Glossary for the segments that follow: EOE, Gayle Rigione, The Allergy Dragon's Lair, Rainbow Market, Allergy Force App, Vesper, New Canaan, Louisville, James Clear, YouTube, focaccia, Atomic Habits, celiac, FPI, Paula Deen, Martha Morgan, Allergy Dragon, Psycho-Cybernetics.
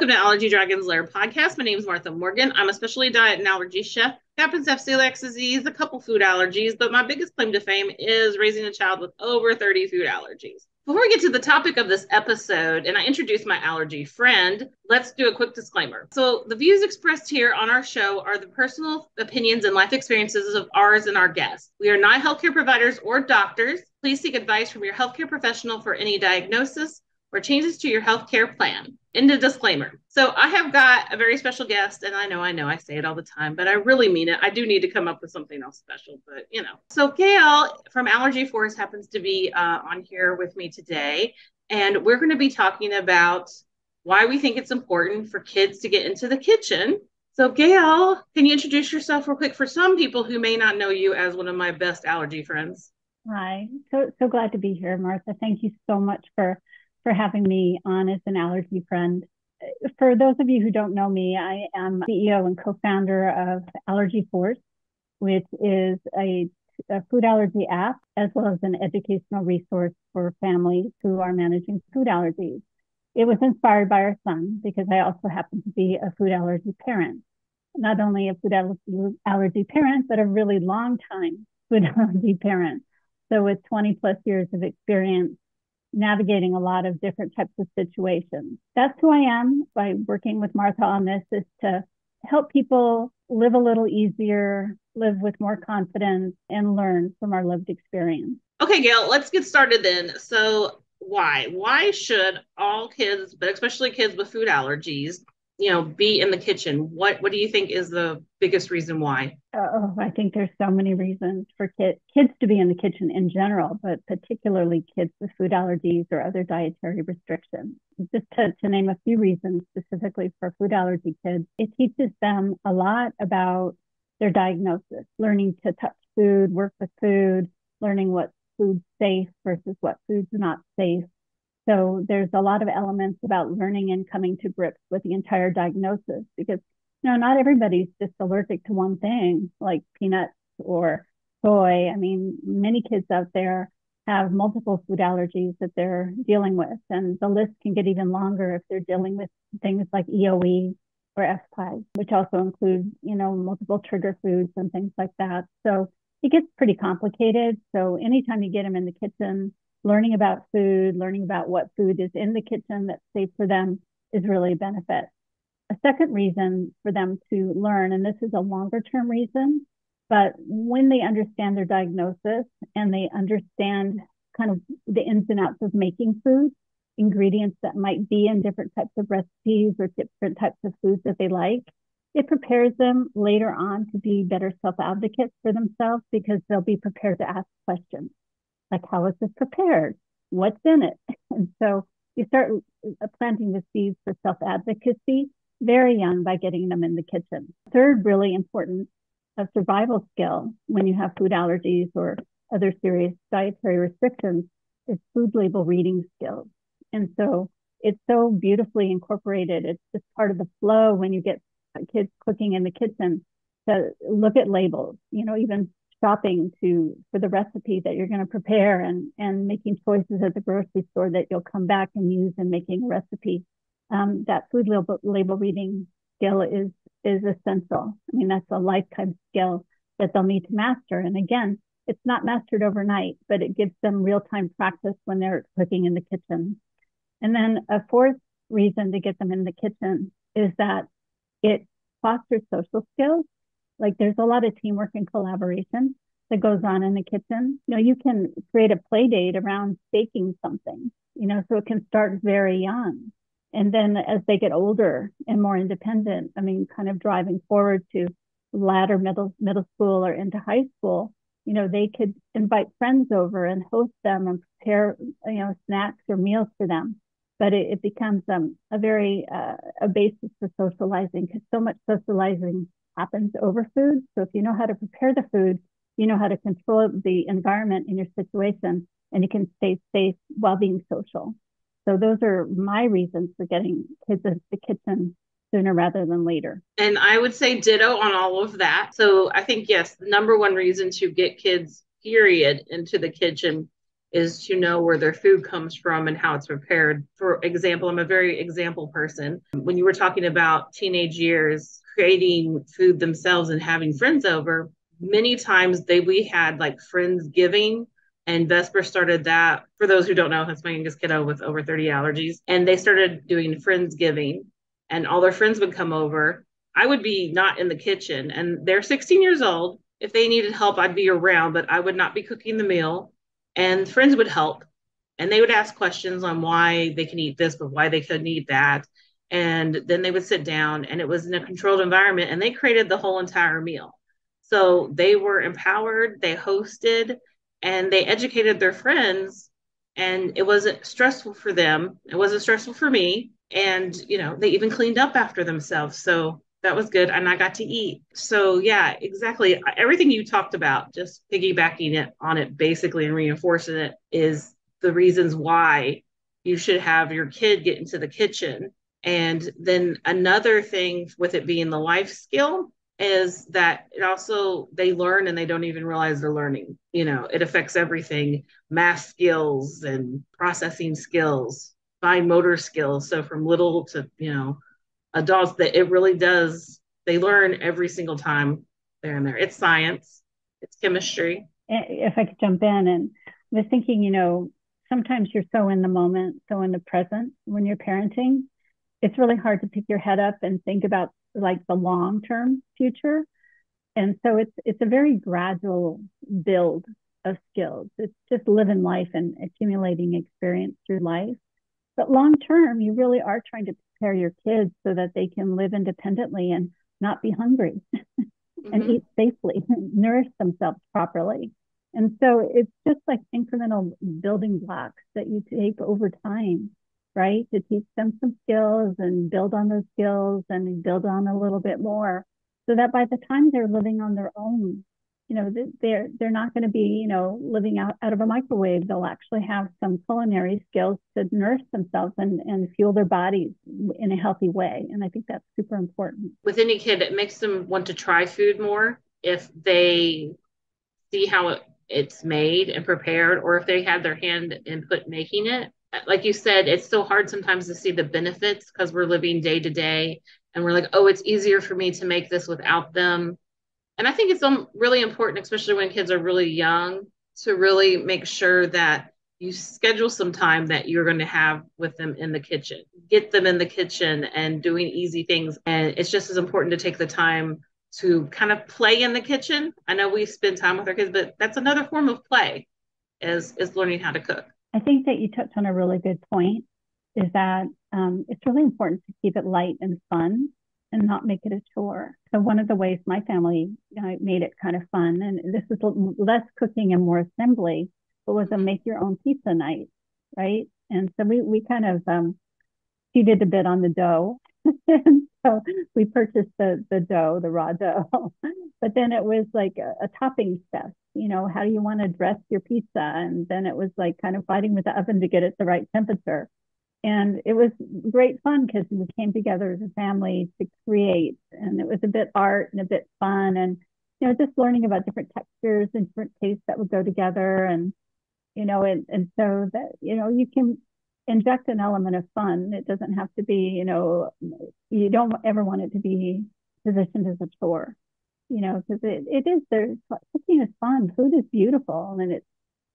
Welcome to Allergy Dragon's Lair podcast. My name is Martha Morgan. I'm a specialty diet and allergy chef. Happens to have celiac disease, a couple food allergies, but my biggest claim to fame is raising a child with over 30 food allergies. Before we get to the topic of this episode and I introduce my allergy friend, let's do a quick disclaimer. So the views expressed here on our show are the personal opinions and life experiences of ours and our guests. We are not healthcare providers or doctors. Please seek advice from your healthcare professional for any diagnosis or changes to your healthcare plan. End of disclaimer. So I have got a very special guest, and I know I say it all the time, but I really mean it. I do need to come up with something else special, but you know. So Gayle from Allergy Force happens to be on here with me today, and we're going to be talking about why we think it's important for kids to get into the kitchen. So Gayle, can you introduce yourself real quick for some people who may not know you as one of my best allergy friends? Hi, so glad to be here, Martha. Thank you so much for having me on as an allergy friend. For those of you who don't know me, I am CEO and co-founder of Allergy Force, which is a food allergy app, as well as an educational resource for families who are managing food allergies. It was inspired by our son because I also happen to be a food allergy parent. Not only a food allergy parent, but a really long time food allergy parent. So with 20 plus years of experience, navigating a lot of different types of situations. That's who I am by working with Martha on this, is to help people live a little easier, live with more confidence, and learn from our lived experience. Okay, Gayle, let's get started then. So why? Why should all kids, but especially kids with food allergies, be in the kitchen? What do you think is the biggest reason why? Oh, I think there's so many reasons for kids to be in the kitchen in general, but particularly kids with food allergies or other dietary restrictions. Just to name a few reasons specifically for food allergy kids, it teaches them a lot about their diagnosis, learning to touch food, work with food, learning what food's safe versus what food's not safe. So there's a lot of elements about learning and coming to grips with the entire diagnosis, because not everybody's just allergic to one thing, like peanuts or soy. I mean, many kids out there have multiple food allergies that they're dealing with, and the list can get even longer if they're dealing with things like EOE or FPI, which also include, multiple trigger foods and things like that. So it gets pretty complicated. So anytime you get them in the kitchen, learning about food, learning about what food is in the kitchen that's safe for them is really a benefit. A second reason for them to learn, and this is a longer term reason, but when they understand their diagnosis and they understand kind of the ins and outs of making food, ingredients that might be in different types of recipes or different types of foods that they like, it prepares them later on to be better self-advocates for themselves, because they'll be prepared to ask questions. Like, how is this prepared? What's in it? And so you start planting the seeds for self-advocacy very young by getting them in the kitchen. Third, really important, a survival skill when you have food allergies or other serious dietary restrictions is food label reading skills. And so it's so beautifully incorporated. It's just part of the flow when you get kids cooking in the kitchen to look at labels, even shopping for the recipe that you're going to prepare, and making choices at the grocery store that you'll come back and use in making a recipe. That food label reading skill is essential. I mean, that's a lifetime skill that they'll need to master. And again, it's not mastered overnight, but it gives them real-time practice when they're cooking in the kitchen. And then a fourth reason to get them in the kitchen is that it fosters social skills. Like, there's a lot of teamwork and collaboration that goes on in the kitchen. You can create a play date around baking something, so it can start very young. And then as they get older and more independent, I mean, kind of driving forward to latter middle school or into high school, they could invite friends over and host them and prepare, snacks or meals for them. But it becomes a basis for socializing, because so much socializing happens over food. So if you know how to prepare the food, you know how to control the environment in your situation, and you can stay safe while being social. So those are my reasons for getting kids into the kitchen sooner rather than later. And I would say ditto on all of that. So I think, yes, the number one reason to get kids, period, into the kitchen is to know where their food comes from and how it's prepared. For example, I'm a very example person. When you were talking about teenage years, creating food themselves and having friends over, many times we had like Friendsgiving, and Vesper started that. For those who don't know, that's my youngest kiddo with over 30 allergies. And they started doing Friendsgiving, and all their friends would come over. I would be not in the kitchen, and they're 16 years old. If they needed help, I'd be around, but I would not be cooking the meal. And friends would help, and they would ask questions on why they can eat this, but why they couldn't eat that. And then they would sit down, and it was in a controlled environment, and they created the whole entire meal. So they were empowered, they hosted, and they educated their friends, and it wasn't stressful for them. It wasn't stressful for me. And, you know, they even cleaned up after themselves. So that was good. And I got to eat. So yeah, exactly. Everything you talked about, just piggybacking on it basically and reinforcing it, is the reasons why you should have your kid get into the kitchen. And then another thing with it being the life skill is that it also, they learn and they don't even realize they're learning. You know, it affects everything, math skills and processing skills, fine motor skills. So from little to, you know, adults, that it really does, they learn every single time they're in there. It's science, it's chemistry. If I could jump in, and I was thinking, you know, sometimes you're so in the moment, so in the present when you're parenting, it's really hard to pick your head up and think about like the long-term future. And so it's a very gradual build of skills. It's just living life and accumulating experience through life. But long-term, you really are trying to prepare your kids so that they can live independently and not be hungry and eat safely, nourish themselves properly. And so it's just like incremental building blocks that you take over time, right? To teach them some skills and build on those skills and build on a little bit more, so that by the time they're living on their own, you know, they're not going to be, you know, living out of a microwave. They'll actually have some culinary skills to nourish themselves and fuel their bodies in a healthy way. And I think that's super important. With any kid, it makes them want to try food more if they see how it's made and prepared, or if they had their hand input making it. Like you said, it's so hard sometimes to see the benefits because we're living day to day and we're like, oh, it's easier for me to make this without them. And I think it's really important, especially when kids are really young, to really make sure that you schedule some time that you're going to have with them in the kitchen. Get them in the kitchen and doing easy things. And it's just as important to take the time to kind of play in the kitchen. I know we spend time with our kids, but that's another form of play, is learning how to cook. I think that you touched on a really good point, is that it's really important to keep it light and fun and not make it a chore. So one of the ways my family made it kind of fun, and this is less cooking and more assembly, but was a make your own pizza night, right? And so we kind of cheated a bit on the dough. And so we purchased the dough, the raw dough. But then it was like a topping step, you know, how do you want to dress your pizza? And then it was like kind of fighting with the oven to get it the right temperature. And it was great fun because we came together as a family to create, and it was a bit art and a bit fun, and, you know, just learning about different textures and different tastes that would go together. And, you know, and so that, you know, you can inject an element of fun. It doesn't have to be, you know, you don't ever want it to be positioned as a chore, you know, because cooking is fun. Food is beautiful, and it's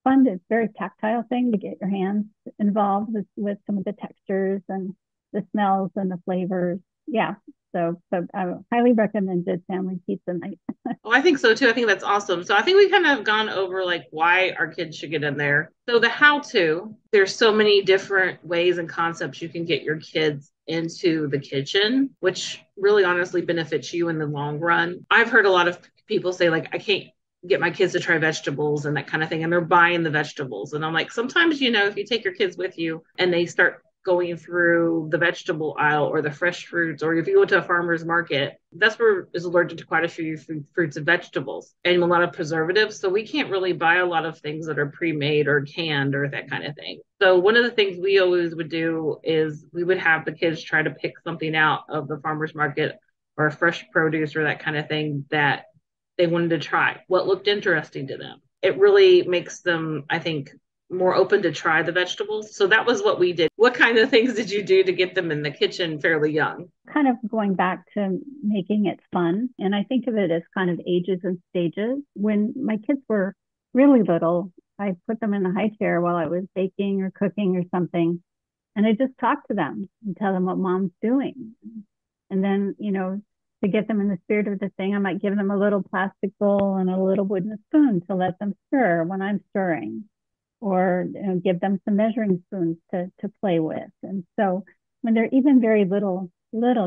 fun. It's a very tactile thing to get your hands involved with some of the textures and the smells and the flavors. Yeah. So I highly recommend Good Family Pizza Night. Oh, I think so too. I think that's awesome. So I think we kind of gone over like why our kids should get in there. So the how to, there's so many different ways and concepts you can get your kids into the kitchen, which really honestly benefits you in the long run. I've heard a lot of people say like, I can't get my kids to try vegetables and that kind of thing, and they're buying the vegetables. And I'm like, sometimes, you know, if you take your kids with you and they start going through the vegetable aisle or the fresh fruits, or if you go to a farmer's market, Vesper is allergic to quite a few fruits and vegetables and a lot of preservatives. So we can't really buy a lot of things that are pre-made or canned or that kind of thing. So one of the things we always would do is we would have the kids try to pick something out of the farmer's market or fresh produce or that kind of thing that they wanted to try, what looked interesting to them. It really makes them, I think, more open to try the vegetables. So that was what we did. What kind of things did you do to get them in the kitchen fairly young? Kind of going back to making it fun. And I think of it as kind of ages and stages. When my kids were really little, I put them in the high chair while I was baking or cooking or something. And I just talked to them and tell them what mom's doing. And then, you know, to get them in the spirit of the thing, I might give them a little plastic bowl and a little wooden spoon to let them stir when I'm stirring, or you know, give them some measuring spoons to play with. And so when they're even very little,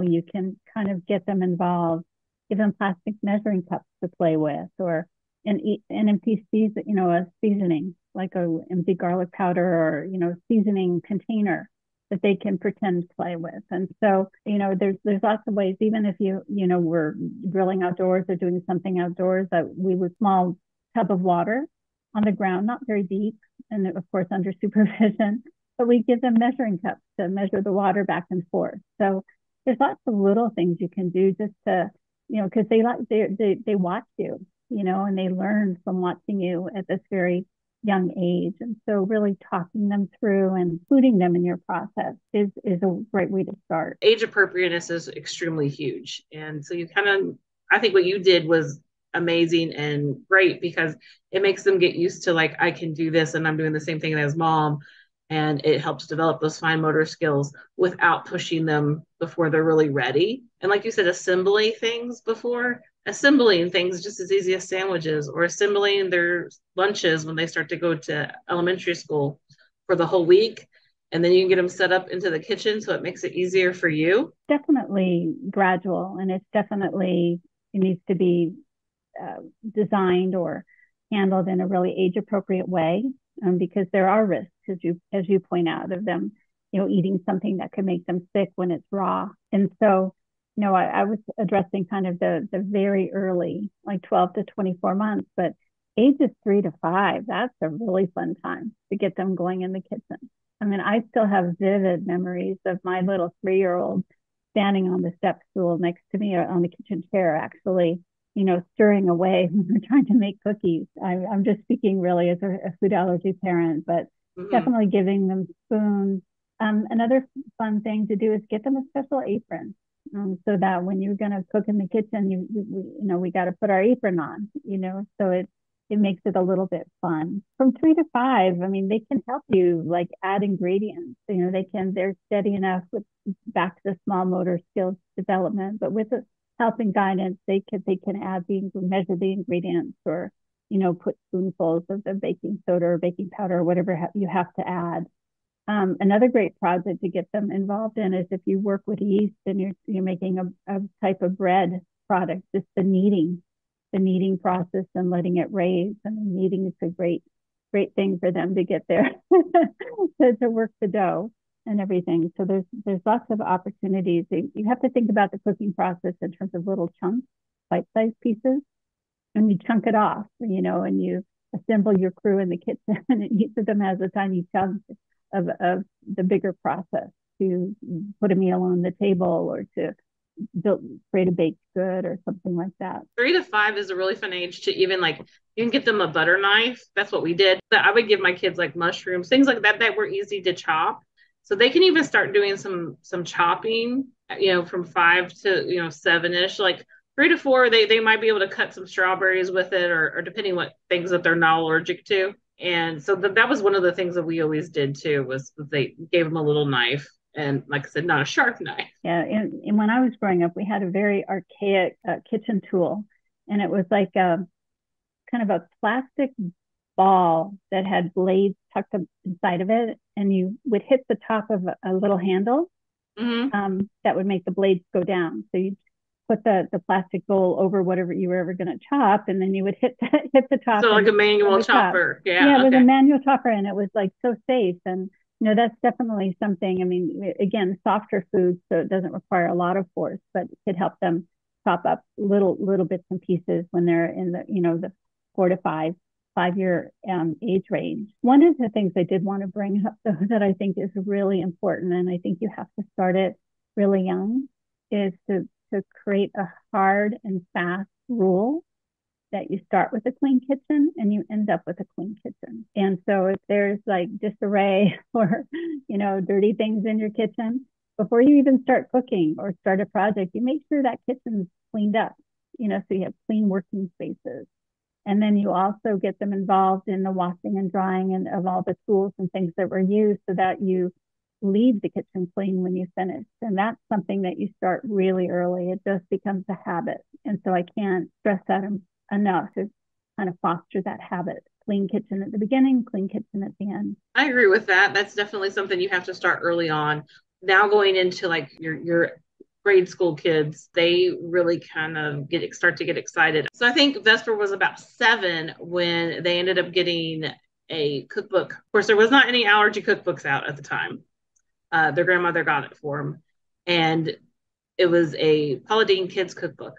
you can kind of get them involved, give them plastic measuring cups to play with, or an empty season, you know, a seasoning, like a empty garlic powder or, you know, seasoning container that they can pretend to play with. And so, you know, there's lots of ways, even if you were grilling outdoors or doing something outdoors, that we would small tub of water on the ground, not very deep, and of course under supervision, but we give them measuring cups to measure the water back and forth. So there's lots of little things you can do just to, you know, because they watch you, you know, and they learn from watching you at this very young age. And so really talking them through and including them in your process is a great way to start. Age appropriateness is extremely huge. And so you kind of, I think what you did was amazing and great, because it makes them get used to, like, I can do this and I'm doing the same thing as mom. And it helps develop those fine motor skills without pushing them before they're really ready. And like you said, assembling things just as easy as sandwiches, or assembling their lunches when they start to go to elementary school for the whole week. And then you can get them set up into the kitchen, so it makes it easier for you. Definitely gradual, and it needs to be designed or handled in a really age-appropriate way, because there are risks, as you point out, of them, you know, eating something that could make them sick when it's raw. And so, you know, I was addressing kind of the very early, like 12 to 24 months, but ages 3 to 5, that's a really fun time to get them going in the kitchen. I mean, I still have vivid memories of my little 3-year-old standing on the step stool next to me, or on the kitchen chair, actually, you know, stirring away when we're trying to make cookies. I'm just speaking really as a food allergy parent, but definitely giving them spoons. Another fun thing to do is get them a special apron, so that when you're going to cook in the kitchen, we got to put our apron on, you know, so it makes it a little bit fun. From 3 to 5, I mean, they can help you, like, add ingredients. You know, they're steady enough with back to the small motor skills development, but with help and guidance, they can measure the ingredients, or, you know, put spoonfuls of the baking soda or baking powder or whatever you have to add. Another great project to get them involved in is if you work with yeast and you're making a type of bread product, just the kneading process and letting it raise. I mean, kneading is a great thing for them to get there to work the dough and everything. So there's lots of opportunities. You have to think about the cooking process in terms of little chunks, bite-sized pieces, and you chunk it off, you know, and you assemble your crew in the kitchen, and each of them has a tiny chunk of the bigger process to put a meal on the table, or to create a baked good or something like that. 3 to 5 is a really fun age to even, like, you can get them a butter knife. That's what we did. But I would give my kids, like, mushrooms, things like that were easy to chop. So they can even start doing some chopping, you know, from 5 to, you know, 7-ish, like 3 to 4, they might be able to cut some strawberries with it, or depending what things that they're not allergic to. And so that was one of the things that we always did too, was they gave them a little knife, and, like I said, not a sharp knife. Yeah. And when I was growing up, we had a very archaic kitchen tool, and it was like a kind of a plastic ball that had blades tucked up inside of it, and you would hit the top of a little handle, that would make the blades go down. So you put the plastic bowl over whatever you were ever going to chop, and then you would hit the top. So like a manual chopper. Yeah, with a manual chopper, and it was, like, so safe. And, you know, that's definitely something. I mean, again, softer foods, so it doesn't require a lot of force, but it could help them chop up little bits and pieces when they're in the, you know, the 4 to 5-year age range. One of the things I did want to bring up, though, that I think is really important, and I think you have to start it really young, is to create a hard and fast rule that you start with a clean kitchen and you end up with a clean kitchen. And so if there's like disarray or, you know, dirty things in your kitchen, before you even start cooking or start a project, you make sure that kitchen's cleaned up, you know, so you have clean working spaces. And then you also get them involved in the washing and drying and of all the tools and things that were used so that you leave the kitchen clean when you finish. And that's something that you start really early. It just becomes a habit. And so I can't stress that enough to kind of foster that habit. Clean kitchen at the beginning, clean kitchen at the end. I agree with that. That's definitely something you have to start early on. Now going into like your grade school kids, they really kind of start to get excited. So I think Vesper was about 7 when they ended up getting a cookbook. Of course, there was not any allergy cookbooks out at the time. Their grandmother got it for them. And it was a Paula Deen kids cookbook.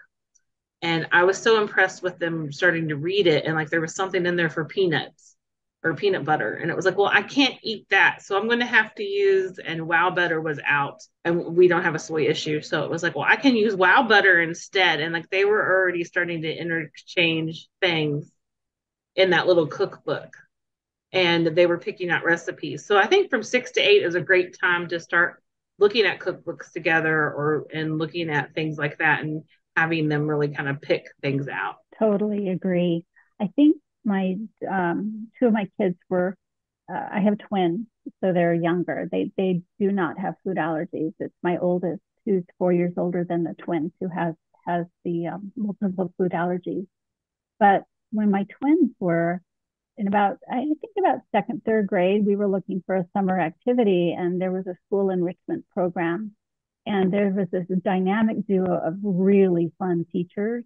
And I was so impressed with them starting to read it. And like, there was something in there for peanuts or peanut butter. And it was like, well, I can't eat that. So I'm going to have to use, and Wow Butter was out and we don't have a soy issue. So it was like, well, I can use Wow Butter instead. And like, they were already starting to interchange things in that little cookbook, and they were picking out recipes. So I think from 6 to 8 is a great time to start looking at cookbooks together and looking at things like that and having them really kind of pick things out. Totally agree. I think my two of my kids were I have twins, so they're younger. They do not have food allergies. It's my oldest, who's 4 years older than the twins, who has the multiple food allergies. But when my twins were in about second, third grade, we were looking for a summer activity, and there was a school enrichment program, and there was this dynamic duo of really fun teachers.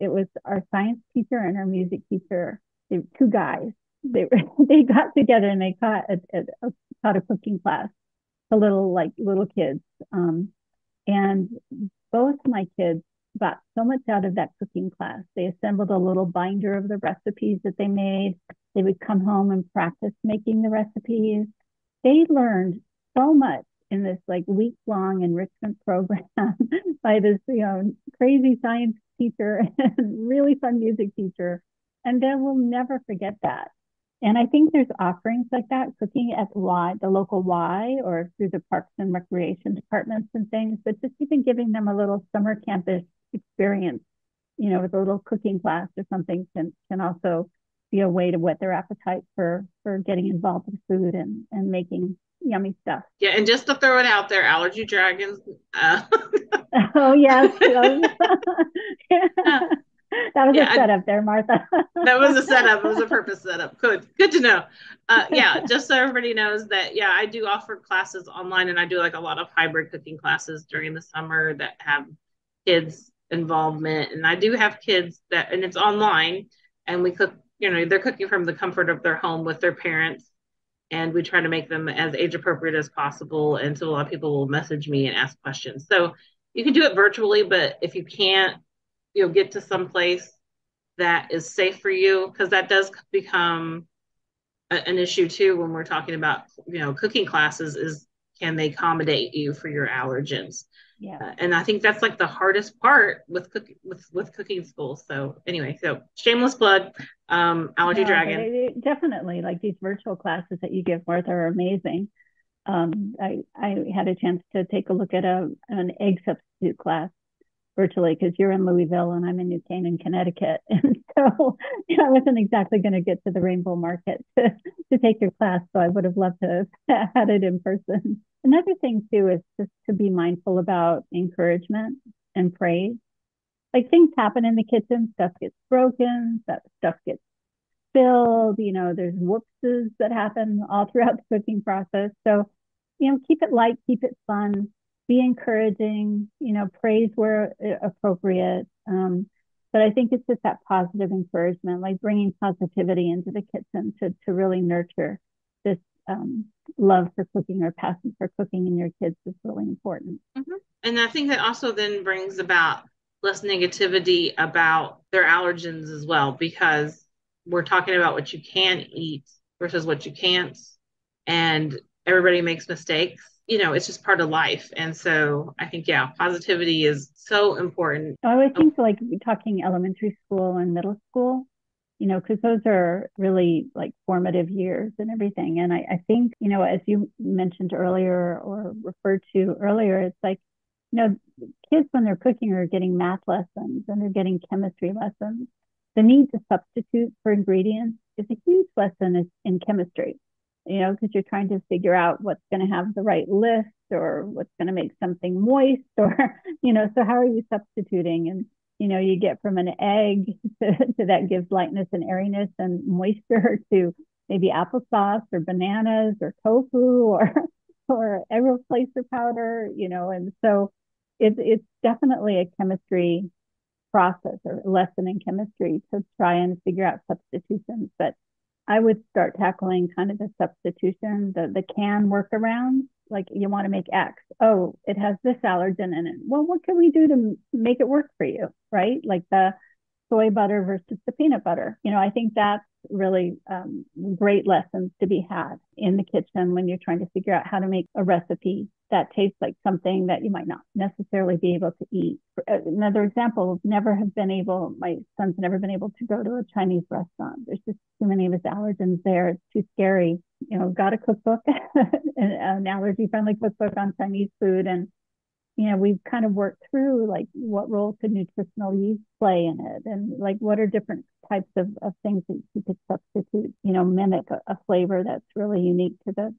It was our science teacher and our music teacher. They were two guys. They got together and they taught a cooking class to little kids. And both my kids got so much out of that cooking class. They assembled a little binder of the recipes that they made. They would come home and practice making the recipes. They learned so much in this like week-long enrichment program by this, you know, crazy science teacher and really fun music teacher, and they will never forget that. And I think there's offerings like that, cooking at the local Y or through the parks and recreation departments and things, but just even giving them a little summer campus experience, you know, with a little cooking class or something can also be a way to whet their appetite for getting involved with food and making yummy stuff. Yeah, and just to throw it out there, Allergy Dragons. Oh, yes. That was a setup there, Martha. That was a setup. It was a purpose setup. Good to know. Just so everybody knows that, I do offer classes online, and I do like a lot of hybrid cooking classes during the summer that have kids involvement. And I do have kids and it's online, and we cook, you know, they're cooking from the comfort of their home with their parents. And we try to make them as age appropriate as possible. And so a lot of people will message me and ask questions. So you can do it virtually, but if you can't, get to some place that is safe for you, because that does become an issue too when we're talking about, cooking classes is, can they accommodate you for your allergens? Yeah. And I think that's like the hardest part with cooking school. So anyway, shameless plug, Allergy Dragon. Definitely, like these virtual classes that you give, Martha, are amazing. I had a chance to take a look at an egg substitute class virtually, because you're in Louisville and I'm in New Canaan, Connecticut. And so I wasn't exactly going to get to the Rainbow Market to take your class. So I would have loved to have had it in person. Another thing too is just to be mindful about encouragement and praise. Like, things happen in the kitchen, stuff gets broken, stuff gets spilled, there's whoopses that happen all throughout the cooking process. So, keep it light, keep it fun, be encouraging, praise where appropriate. But I think it's just that positive encouragement, like bringing positivity into the kitchen to really nurture this love for cooking or passion for cooking in your kids is really important. Mm-hmm. And I think that also then brings about less negativity about their allergens as well, because we're talking about what you can eat versus what you can't, and everybody makes mistakes you know, it's just part of life. And so I think, yeah, positivity is so important. So I would think like talking elementary school and middle school, you know, because those are really like formative years and everything. And I think, you know, as you mentioned earlier or referred to earlier, it's like, you know, kids when they're cooking are getting math lessons and they're getting chemistry lessons. The need to substitute for ingredients is a huge lesson in chemistry, you know, because you're trying to figure out what's going to have the right list or what's going to make something moist or, you know, so how are you substituting? And, you know, you get from an egg to that gives lightness and airiness and moisture to maybe applesauce or bananas or tofu or Ever-Placer powder, you know, and so it's definitely a chemistry process or lesson in chemistry to try and figure out substitutions. But I would start tackling kind of the substitution, the can workaround, like you want to make X. Oh, it has this allergen in it. Well, what can we do to make it work for you, right? Like the soy butter versus the peanut butter. You know, I think that's really great lessons to be had in the kitchen when you're trying to figure out how to make a recipe that tastes like something that you might not necessarily be able to eat. Another example, my son's never been able to go to a Chinese restaurant. There's just too many of his allergens there. It's too scary. You know, got a cookbook, an allergy-friendly cookbook on Chinese food. And, you know, we've kind of worked through like what role could nutritional yeast play in it? And like, what are different types of things that you could substitute, you know, mimic a flavor that's really unique to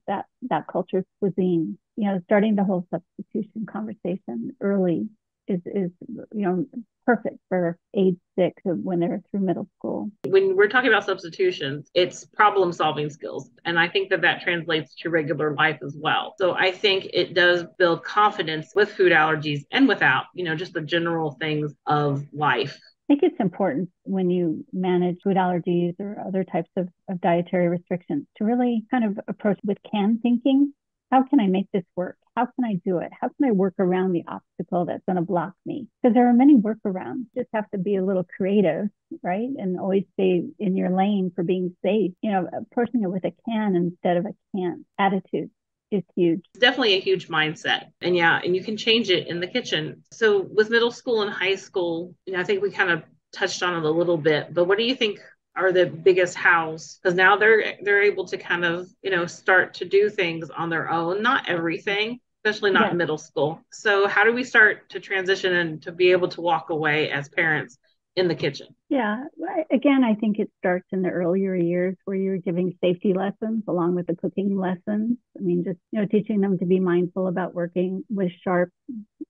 that culture's cuisine. You know, starting the whole substitution conversation early is you know, perfect for age 6 when they're through middle school. When we're talking about substitutions, it's problem solving skills. And I think that translates to regular life as well. So I think it does build confidence with food allergies and without, you know, just the general things of life. I think it's important when you manage food allergies or other types of dietary restrictions to really kind of approach with can thinking. How can I make this work? How can I do it? How can I work around the obstacle that's going to block me? Because there are many workarounds. You just have to be a little creative, right? And always stay in your lane for being safe. You know, approaching it with a can instead of a can't attitude is huge. It's definitely a huge mindset. And yeah, and you can change it in the kitchen. So with middle school and high school, you know, I think we kind of touched on it a little bit, but what do you think are the biggest hows? Because now they're able to kind of, you know, start to do things on their own, not everything, especially not middle school. So how do we start to transition and to be able to walk away as parents in the kitchen? Yeah, again, I think it starts in the earlier years where you're giving safety lessons along with the cooking lessons. I mean, just, you know, teaching them to be mindful about working with sharp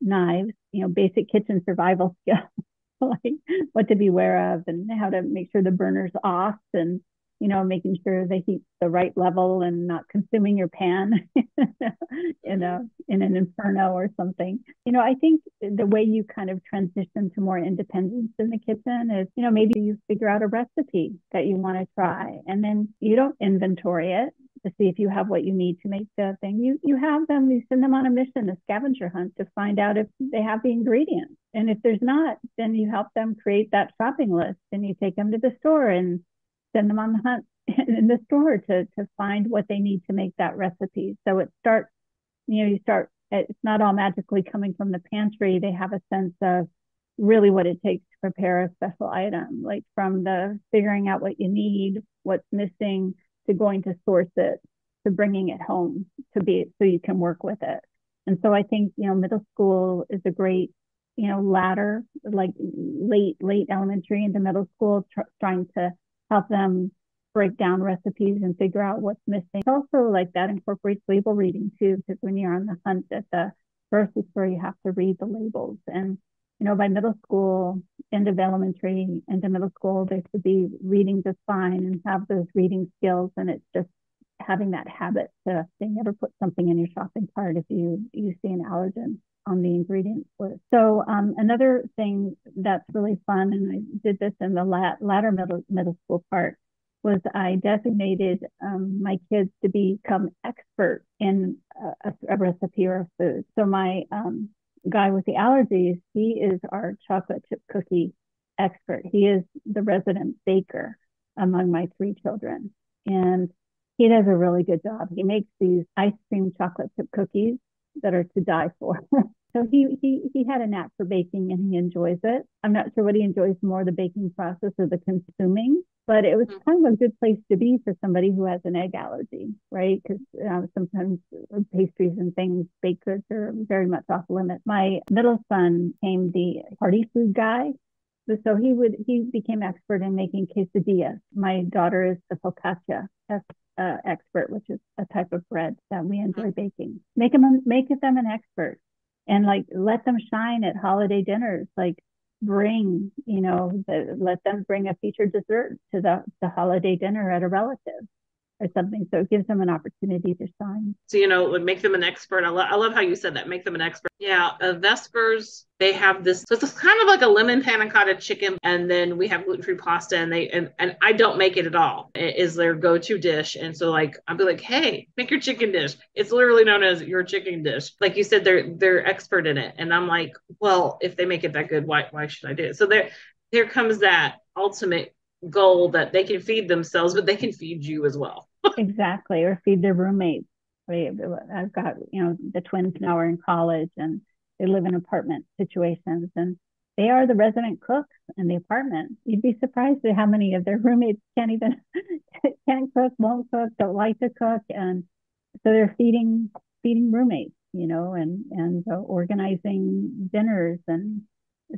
knives, you know, basic kitchen survival skills. Like what to be aware of and how to make sure the burner's off and, you know, making sure the heat's the right level and not consuming your pan in an inferno or something. You know, I think the way you kind of transition to more independence in the kitchen is, you know, maybe you figure out a recipe that you want to try and then you don't inventory it to see if you have what you need to make the thing. You have them, you send them on a mission, a scavenger hunt to find out if they have the ingredients. And if there's not, then you help them create that shopping list and you take them to the store and send them on the hunt in the store to find what they need to make that recipe. So it starts, you know, it's not all magically coming from the pantry. They have a sense of really what it takes to prepare a special item, like from the figuring out what you need, what's missing, to going to source it, to bringing it home so you can work with it. And so I think, you know, middle school is a great, you know, ladder, like late elementary into middle school, trying to help them break down recipes and figure out what's missing. It's also like that incorporates label reading too, because when you're on the hunt at the grocery store, you have to read the labels. And, you know, by middle school, end of elementary, end of middle school, they should be reading just fine and have those reading skills. And it's just having that habit to never put something in your shopping cart if you see an allergen on the ingredients list. So another thing that's really fun, and I did this in the latter middle school part, was I designated my kids to become experts in a recipe or a food. So my guy with the allergies, he is our chocolate chip cookie expert. He is the resident baker among my 3 children. And He does a really good job. He makes these ice cream chocolate chip cookies that are to die for. So he had a knack for baking and he enjoys it. I'm not sure what he enjoys more, the baking process or the consuming, but it was kind of a good place to be for somebody who has an egg allergy, right? Because sometimes pastries and things, baked goods are very much off limit. My middle son became the party food guy. So he became expert in making quesadillas. My daughter is the focaccia expert, which is a type of bread that we enjoy baking. Make them an expert. And like, let them shine at holiday dinners, like bring, let them bring a featured dessert to the holiday dinner at a relative or something. So it gives them an opportunity to shine. So, make them an expert. I love how you said that, make them an expert. Yeah. Vespers, they have this, so it's kind of like a lemon panna cotta chicken. And then we have gluten-free pasta and I don't make it at all. It is their go-to dish. And so I'll be like, hey, make your chicken dish. It's literally known as your chicken dish. Like you said, they're expert in it. And I'm like, well, if they make it that good, why should I do it? So there comes that ultimate goal that they can feed themselves, but they can feed you as well. Exactly. Or feed their roommates. Right? I've got, the twins now are in college and they live in apartment situations and they are the resident cooks in the apartment. You'd be surprised at how many of their roommates can't cook, won't cook, don't like to cook. And so they're feeding roommates, and organizing dinners and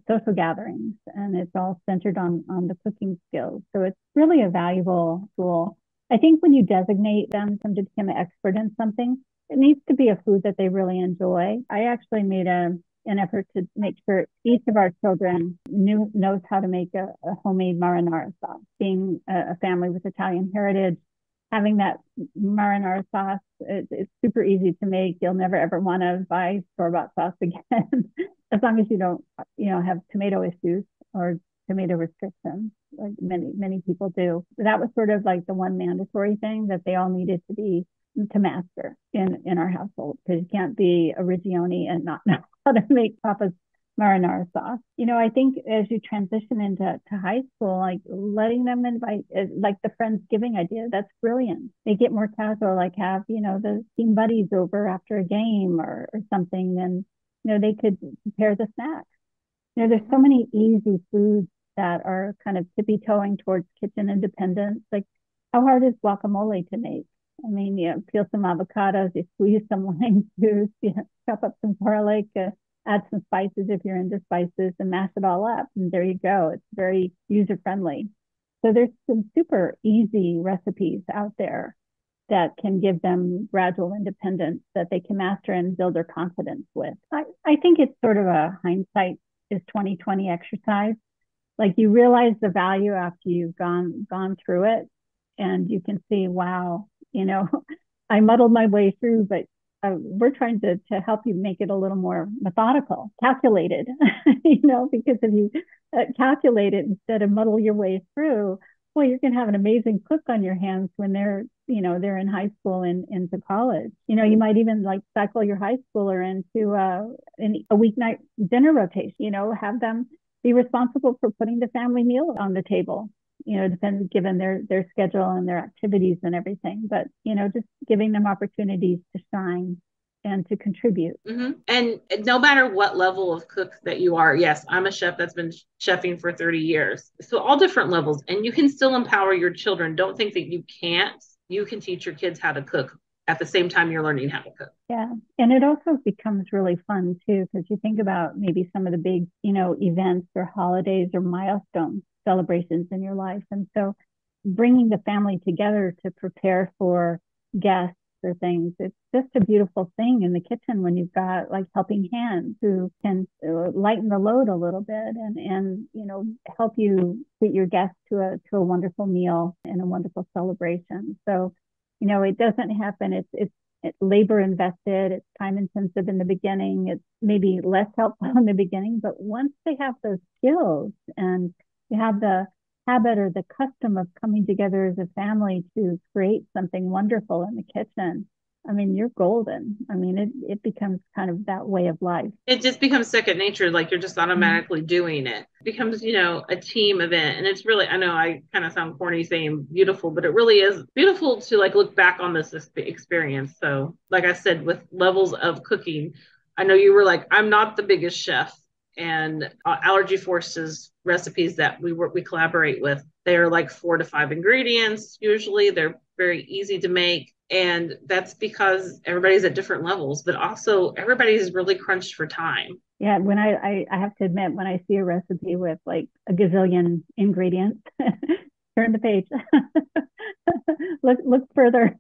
social gatherings, and it's all centered on the cooking skills. So it's really a valuable tool. I think when you designate them to become an expert in something, it needs to be a food that they really enjoy. I actually made an effort to make sure each of our children knows how to make a homemade marinara sauce. Being a family with Italian heritage, having that marinara sauce, it's super easy to make. You'll never ever want to buy store-bought sauce again. As long as you don't, have tomato issues or tomato restrictions, like many people do. That was sort of like the one mandatory thing that they all needed to master in our household, because you can't be a Rigione and not know how to make Papa's marinara sauce. I think as you transition into high school, like letting them invite, like the Friendsgiving idea, that's brilliant. They get more casual, like have, the team buddies over after a game or something, and they could prepare the snacks. There's so many easy foods that are kind of tippy-toeing towards kitchen independence. Like, how hard is guacamole to make? I mean, peel some avocados, you squeeze some lime juice, chop up some garlic, add some spices if you're into spices, and mash it all up. And there you go. It's very user-friendly. So there's some super easy recipes out there that can give them gradual independence that they can master and build their confidence with. I think it's sort of a hindsight is 20/20 exercise. Like you realize the value after you've gone through it, and you can see, wow, I muddled my way through, but we're trying to help you make it a little more methodical, calculated, because if you calculate it instead of muddle your way through, well, you're going to have an amazing cook on your hands when they're in high school and into college. You might even like cycle your high schooler into a weeknight dinner rotation, have them be responsible for putting the family meal on the table, depending given their schedule and their activities and everything. But, just giving them opportunities to shine and to contribute. Mm-hmm. And no matter what level of cook that you are, yes, I'm a chef that's been chefing for 30 years. So all different levels, and you can still empower your children. Don't think that you can't. You can teach your kids how to cook at the same time you're learning how to cook. Yeah. And it also becomes really fun too, because you think about maybe some of the big, events or holidays or milestone celebrations in your life. And so bringing the family together to prepare for guests or things, it's just a beautiful thing in the kitchen when you've got like helping hands who can lighten the load a little bit and help you treat your guests to a wonderful meal and a wonderful celebration. So it doesn't happen. It's labor invested, it's time intensive in the beginning, it's maybe less helpful in the beginning, but once they have those skills and you have the habit or the custom of coming together as a family to create something wonderful in the kitchen, I mean, you're golden. I mean, it becomes kind of that way of life. It just becomes second nature. Like you're just automatically doing it. It becomes, you know, a team event. And it's really, I know I kind of sound corny saying beautiful, but it really is beautiful to like look back on this experience. So like I said, with levels of cooking, I know you were like, I'm not the biggest chef. And Allergy Force's recipes that we collaborate with, they're like 4 to 5 ingredients. Usually they're very easy to make. And that's because everybody's at different levels, but also everybody's really crunched for time. Yeah. When I have to admit, when I see a recipe with like a gazillion ingredients, turn the page, look further.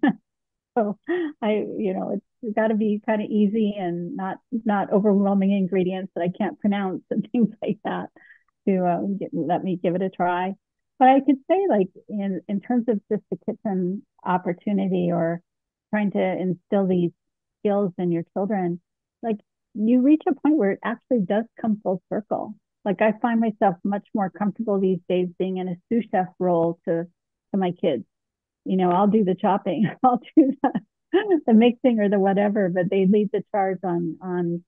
So it's got to be kind of easy and not overwhelming ingredients that I can't pronounce and things like that to let me give it a try. But I could say, like, in terms of just the kitchen opportunity or trying to instill these skills in your children, like, you reach a point where it actually does come full circle. Like, I find myself much more comfortable these days being in a sous chef role to my kids. You know, I'll do the chopping, I'll do the mixing or the whatever, but they lead the charge on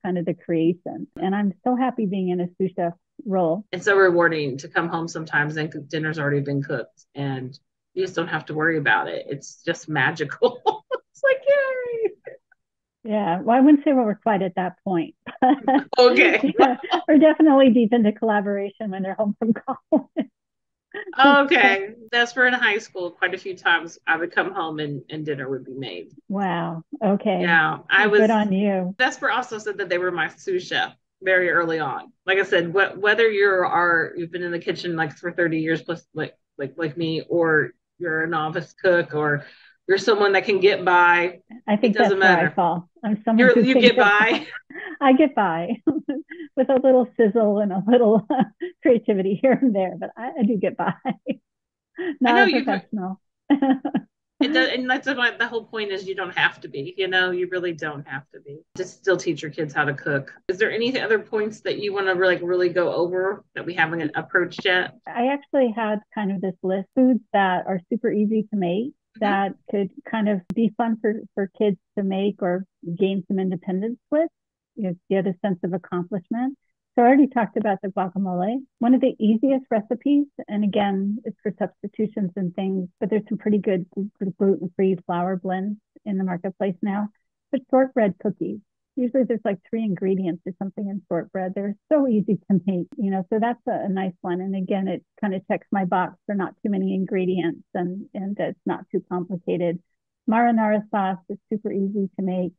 kind of the creation. And I'm so happy being in a sous chef role. It's so rewarding to come home sometimes and dinner's already been cooked and you just don't have to worry about it. It's just magical. It's like, yay. Yeah. Well, I wouldn't say we're quite at that point. Okay. Yeah, we're definitely deep into collaboration when they're home from college. Okay. Vesper in high school, quite a few times I would come home and dinner would be made. Wow. Okay. Yeah. Good on you. Vesper also said that they were my sous chef very early on. Like I said, whether you've been in the kitchen like for 30 years plus, like me, or you're a novice cook, or you're someone that can get by. I think it doesn't matter. Where I fall. I'm someone who can get by. I get by with a little sizzle and a little creativity here and there, but I do get by. Not a professional. And that's about the whole point, is you don't have to be, you really don't have to be. Just still teach your kids how to cook. Is there any other points that you want to really go over that we haven't approached yet? I actually had kind of this list, foods that are super easy to make, that could kind of be fun for kids to make or gain some independence with, get a sense of accomplishment. So I already talked about the guacamole. One of the easiest recipes, and again, it's for substitutions and things, but there's some pretty good gluten-free flour blends in the marketplace now. But shortbread cookies. Usually there's like 3 ingredients or something in shortbread. They're so easy to make, so that's a nice one. And again, it kind of checks my box for not too many ingredients and it's not too complicated. Marinara sauce is super easy to make.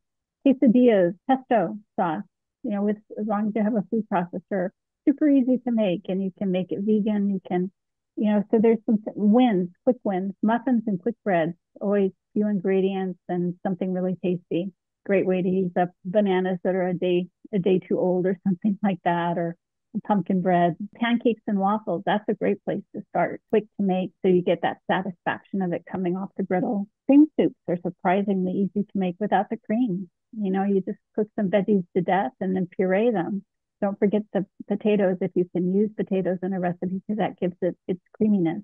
Quesadillas, pesto sauce. As long as you have a food processor, super easy to make, and you can make it vegan. You can, so there's some wins, quick wins, muffins and quick breads, always few ingredients and something really tasty. Great way to use up bananas that are a day too old or something like that, or pumpkin bread. Pancakes and waffles, that's a great place to start. Quick to make, so you get that satisfaction of it coming off the griddle. Cream soups are surprisingly easy to make without the cream. You just cook some veggies to death and then puree them. Don't forget the potatoes, if you can use potatoes in a recipe, because that gives it its creaminess.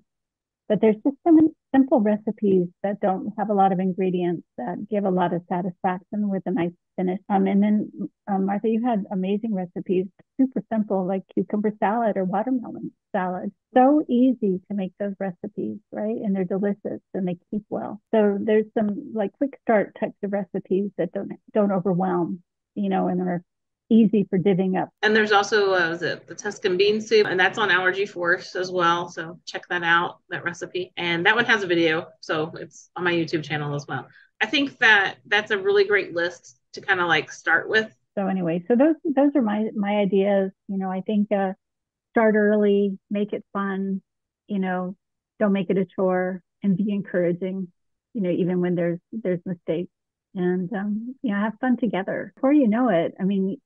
But there's just so many simple recipes that don't have a lot of ingredients that give a lot of satisfaction with a nice finish. And then Martha, you had amazing recipes, super simple, like cucumber salad or watermelon salad. So easy to make those recipes, right? And they're delicious and they keep well. So there's some like quick start types of recipes that don't overwhelm, and are easy for divvying up. And there's also the Tuscan bean soup, and that's on Allergy Force as well. So check that out, that recipe. And that one has a video, so it's on my YouTube channel as well. I think that's a really great list to kind of like start with. So anyway, so those are my ideas. I think start early, make it fun, don't make it a chore, and be encouraging, even when there's mistakes. And, have fun together. Before you know it, I mean,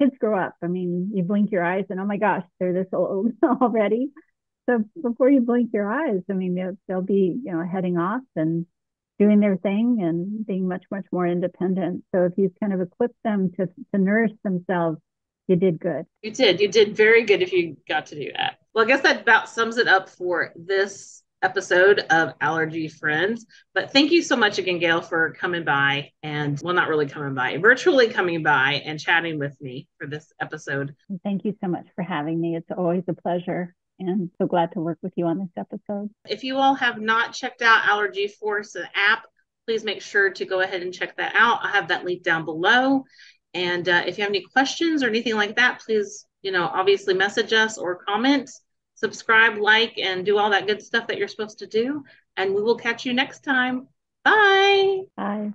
kids grow up. I mean, you blink your eyes and, oh my gosh, they're this old already. So before you blink your eyes, I mean, they'll be, heading off and doing their thing and being much, much more independent. So if you kind of equip them to nourish themselves, you did good. You did very good if you got to do that. Well, I guess that about sums it up for this episode of Allergy Friends. But thank you so much again, Gayle, for coming by and, well, not really coming by, virtually coming by and chatting with me for this episode. Thank you so much for having me. It's always a pleasure. And so glad to work with you on this episode. If you all have not checked out Allergy Force, the app, please make sure to go ahead and check that out. I'll have that link down below. And if you have any questions or anything like that, please, obviously message us or comment, subscribe, like, and do all that good stuff that you're supposed to do. And we will catch you next time. Bye. Bye.